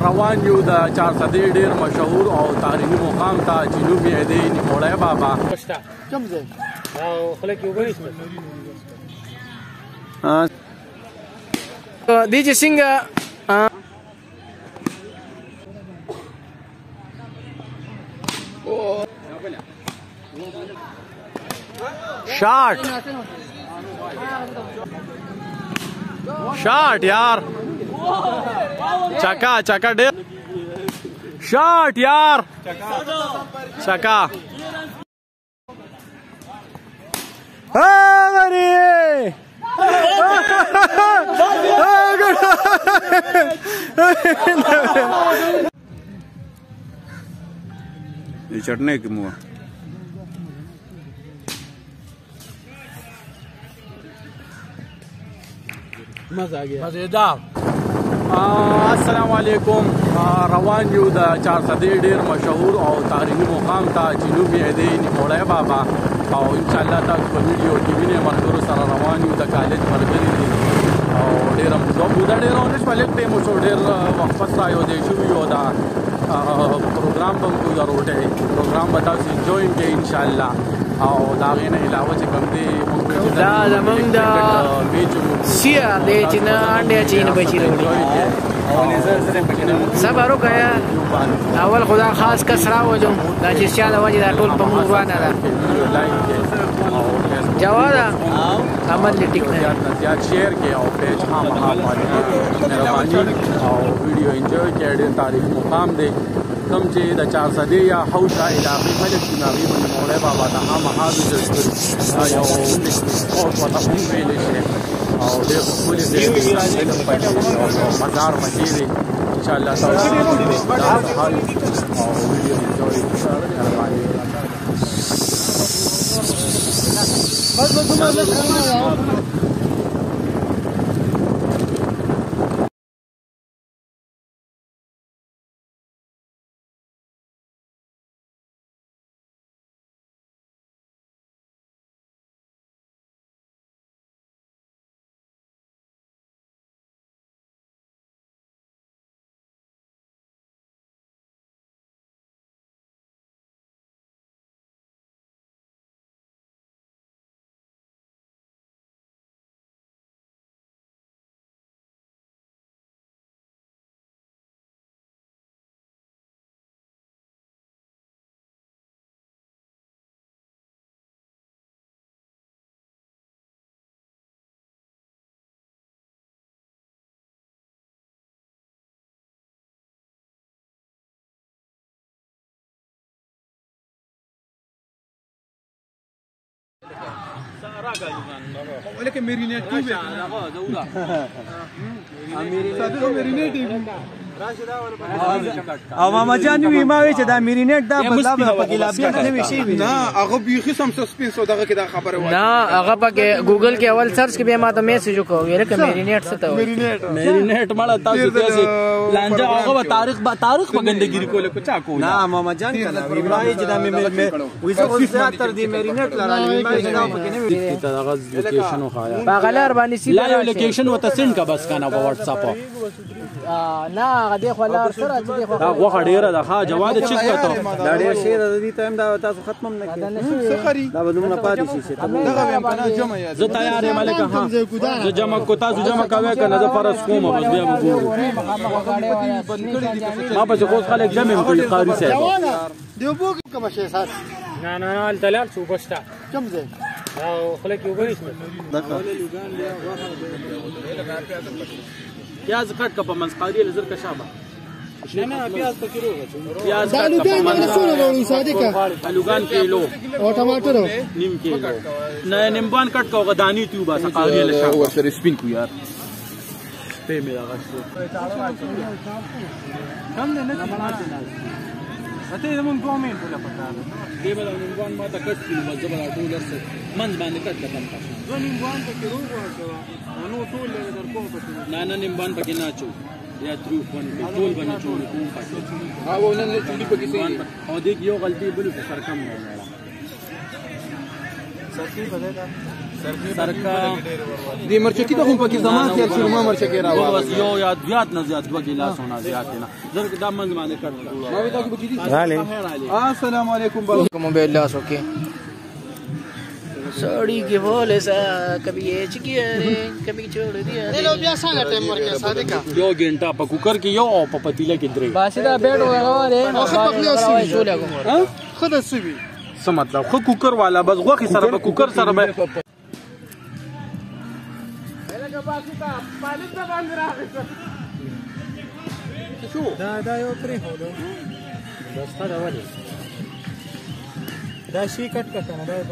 روان یو د 400 ډیر مشهور او تاریخي مقام ته جنوبي عدین وړای بابا پښتا کوم ځای او خلک یو غوښتل ا دې چې څنګه شاٹ یار چکا چکا ډیر شاٹ یار چکا هاري دې چټنه کې مو مزه آ گیا مزیدار السلام علیکم روان یو د 400 ډیر مشهور او تاریخي مقام ته جنوبي عدین وړای بابا او ان شاء الله تاسو په ویډیو کې وینئ مرګرو سره روان یو د کالج مرګري او ډیر مزو د ډیر اونش په لیک ټیم شو ډیر وقفه رايو دې شو یو دا پروګرام په کوم ضرورت پروګرام به تاسو انجوئ کې ان شاء الله او دا غینه علاوه چې کوم دې دا زمونږ دا شيا ليتنا عندي جين بجيروني صبروا كيا أول خدا خاص كسرة وجم لا جشيا لا وجد أقول بموضوعنا لا جوادا أمد لتكنا شير كيا أو بيج هم هم أو فيديو إنجوي كيا دين تاريخ مقام دي کم چې د 400 یا حوزه علاقې ملک ناوی باندې مولا بابا د عامه حاضر یو او په تاسو ویلې شي او د خپل دې د مدار مجيري ان شاء الله تعالی او ولكن مرينات كيف؟ او ماما جان وی ما وی چې دا مرینټ دا بدلا په ګلابي نه وی شي نه هغه بيخي سم سسپنس او دغه کې دا خبره وایي نه هغه په ګوګل کې اول سرچ کې به ما ته میسج وکړو یره کې مرینټ څه ته مرینټ مړه تاسو ته سي لانجه هغه په تاریخ په ګندګيري کول کو چا کو نه ماما جان کله وی چې دا مې وی زو زیاتر دی مرینټ لرالې ما چې دا په کې نه وی دا هغه لوکیشن وخایا باغلار باندې سی لا لوکیشن وته سند کا بس کنه په واتس اپ نه هغه دی خو لا دا غوخه ډیره ده ها جواد چیک کته دا ډیر شی د دې ټایم دا تاسو ختمم نه کړئ سخري دا بدونه پاتې شي دغه هم کنه جمع یا زه تیار یم ملک ها زه جمع کو تاسو جمع کاوه کنه زه فرض کوم بس بیا وګورم ما به خو خلک جمع کوي قاری صاحب دیو بو کوم شي سات نه نه نه تلل شو بستا کم زه او خلک یو غوښ یا زه کټ کپ منځقاری لزر کا شابه انا پیاز تکروغه پیاز دالو دې نه سونه ورو صادقه الوغان کیلو او ټماټر نیم کیلو نه نیمبان کټ کوغه دانی تیو با سقاریه لشه او سر سپین کو یار ته میرا غشتو کم نه نه اته زمون دومین بوله پټاله دې بل نیمبان ما ته کټ کیلو مزبل اټولر سره من باندې کټ کم دو نیمبان تکروغه او نو ټول در کوه نه نه نیمبان پکې نه چو یا تروف باندې ټول باندې ټول کوم پاتې ها ونه نه ټولې پکې سي او دې یو غلطي بل په سر کم نه ساتي بدل سرکا دی مرچکی تو خون پاکی زمان تیار شروع مرچکی را واسه یو یا زیاد نه زیاد دو گیلاس ہونا زیاد نه زرک دام منځمانه کړو ما وی تا کی بچی دی السلام علیکم برکم بالله سوکے ساڑی کے بولے سا کبھی یہ چکیا رے کبھی چھوڑ دیا رے لو بیا سا ٹائم مر کے سادے کا یو گھنٹہ پکو کر کے یو پپتیلا کی درے باسیدا بیٹھ ہوا رے خود سبھی سمجھ لو خود کوکر والا بس غوخی سر کوکر سر میں دا یو پری هو دو دستا دا وله دا شي کټ کټ نه دا پری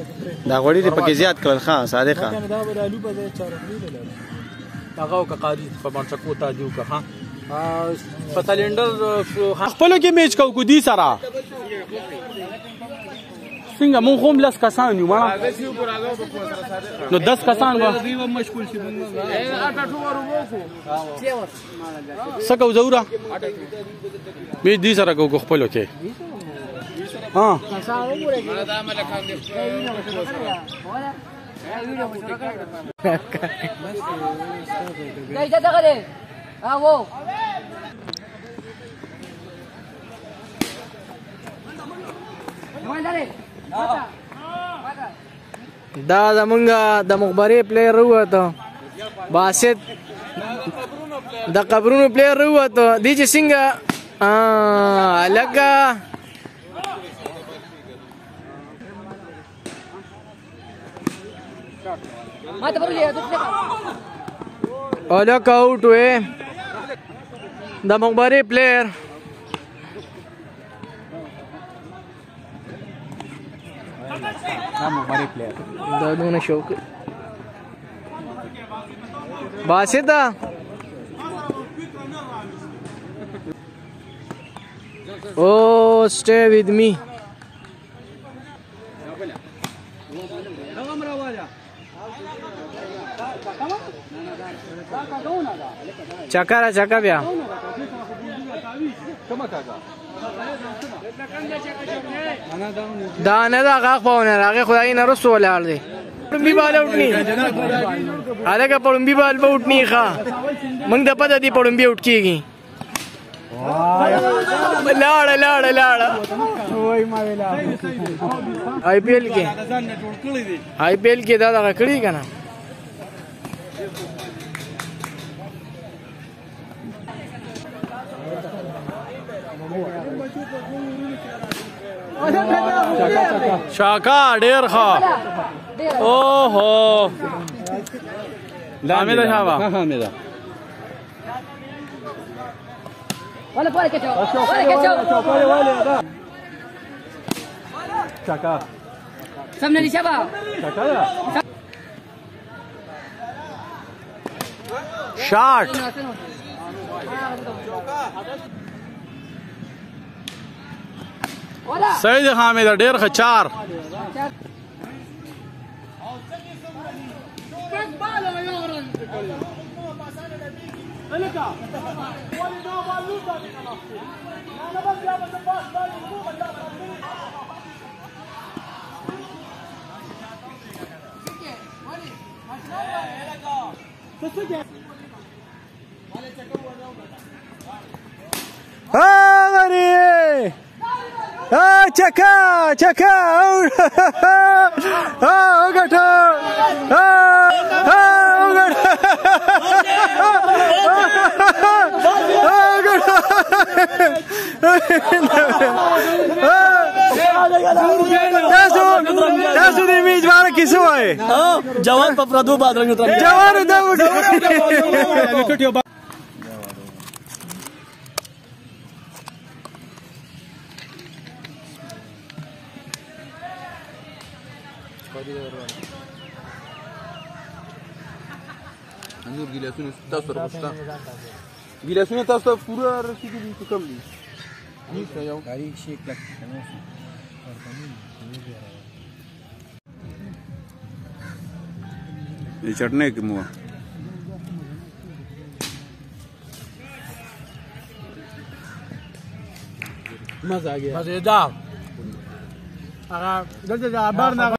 دا غوړي دې پکې زیات کړل خان صادق خان دا به آلو په ځای چارې لري هغه او قاری په باندې کو تا دیو که ها په سلندر خپل کې میچ کو کو دي سره څنګه مون هم لاس کسان یو ما نو 10 کسان و مشکل شي مونږه سکو زورا می دې سره کو خپل کې ها دا زمونږه د مخبري پلیر وته باسط د قبرونو پلیر وته دی چې څنګه الګه ما تبرليه اوله کاوټ وې د مخبري پلیر دا دونه شوق باسیدا او سټے وذ می چکارا چکا بیا دا نه دا غاخ پاونه راغه خدای نه رسو ولار دی پړمبي بال اٹنی الګه پړمبي بال به اٹنی ښا موږ د پد دی پړمبي اٹکیږي لاړ لاړ لاړ وای ما ویلا آی پی ایل کې آی پی ایل کې دا دا کړی کنه شاکا ډیر ښه او هو لامیدا شابا لامیدا ولا پوره کچو ولا کچو ولا شاکا سامنے شابا شاکا شاٹ سید حامد ډیر خچار چکا چکا او گټو او گټو انور ګیلاسونه تاسو راوښتا ګیلاسونه تاسو پورا رسیدي کوم دي نیسه یو تاریخ شي کلک کنه ورته چټنه کې مو مزه آ گیا مزیدار اگر دلته عبارت